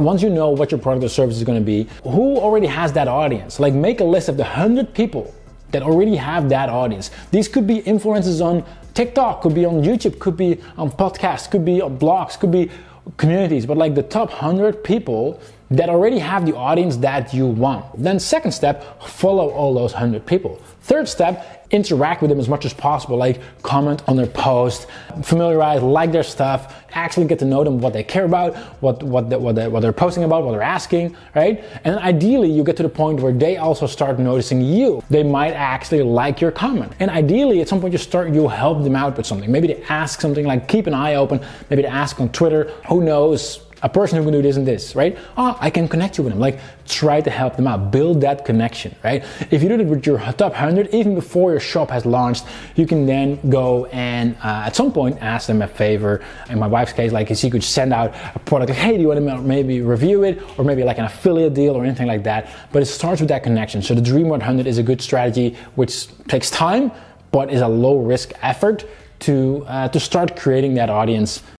Once you know what your product or service is going to be, who already has that audience? Like, make a list of the 100 people that already have that audience. These could be influencers on TikTok, could be on YouTube, could be on podcasts, could be on blogs, could be communities, but like the top 100 people that already have the audience that you want. Then second step, follow all those 100 people. Third step, interact with them as much as possible, like comment on their post, familiarize, like their stuff, actually get to know them, what they care about, what they're posting about, what they're asking, right? And ideally, you get to the point where they also start noticing you. They might actually like your comment. And ideally, at some point, you help them out with something. Maybe they ask something like, keep an eye open. Maybe they ask on Twitter, who knows? A person who can do this and this, right? Oh, I can connect you with them. Like, try to help them out. Build that connection, right? If you do it with your top 100, even before your shop has launched, you can then go and at some point ask them a favor. In my wife's case, like, she could send out a product, like, hey, do you want to maybe review it? Or maybe like an affiliate deal or anything like that. But it starts with that connection. So the Dream 100 is a good strategy, which takes time, but is a low risk effort to start creating that audience.